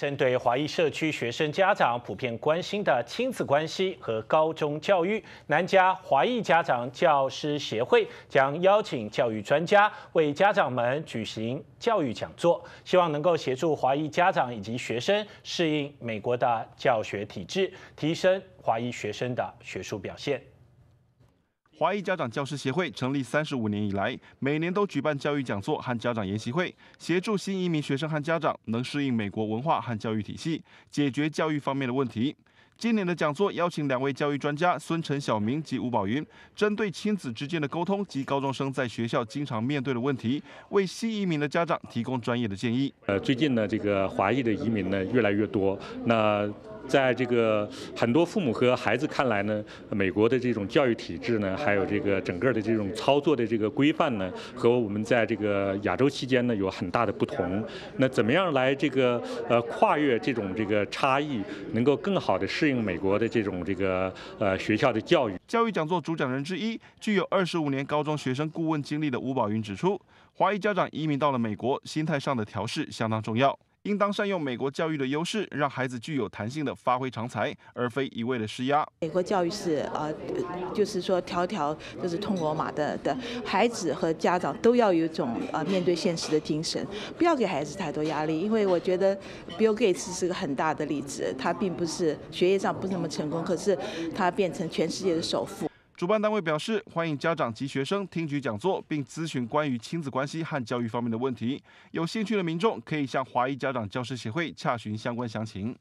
针对华裔社区学生家长普遍关心的亲子关系和高中教育，南加华裔家长教师协会将邀请教育专家为家长们举行教育讲座，希望能够协助华裔家长以及学生适应美国的教学体制，提升华裔学生的学术表现。 华裔家长教师协会成立35年以来，每年都举办教育讲座和家长研习会，协助新移民学生和家长能适应美国文化和教育体系，解决教育方面的问题。今年的讲座邀请2位教育专家孙陈晓明及吴宝云，针对亲子之间的沟通及高中生在学校经常面对的问题，为新移民的家长提供专业的建议。最近呢，这个华裔的移民呢越来越多，那。 在这个很多父母和孩子看来呢，美国的这种教育体制呢，还有这个整个的这种操作的这个规范呢，和我们在这个亚洲期间呢有很大的不同。那怎么样来这个跨越这种这个差异，能够更好的适应美国的这种这个学校的教育？教育讲座主讲人之一、具有25年高中学生顾问经历的吴宝云指出，华裔家长移民到了美国，心态上的调试相当重要。 应当善用美国教育的优势，让孩子具有弹性的发挥长才，而非一味的施压。美国教育是就是说条条就是通罗马的，孩子和家长都要有一种面对现实的精神，不要给孩子太多压力。因为我觉得 Bill Gates 是个很大的例子，他并不是学业上不那么成功，可是他变成全世界的首富。 主办单位表示，欢迎家长及学生听取讲座，并咨询关于亲子关系和教育方面的问题。有兴趣的民众可以向华裔家长教师协会洽询相关详情。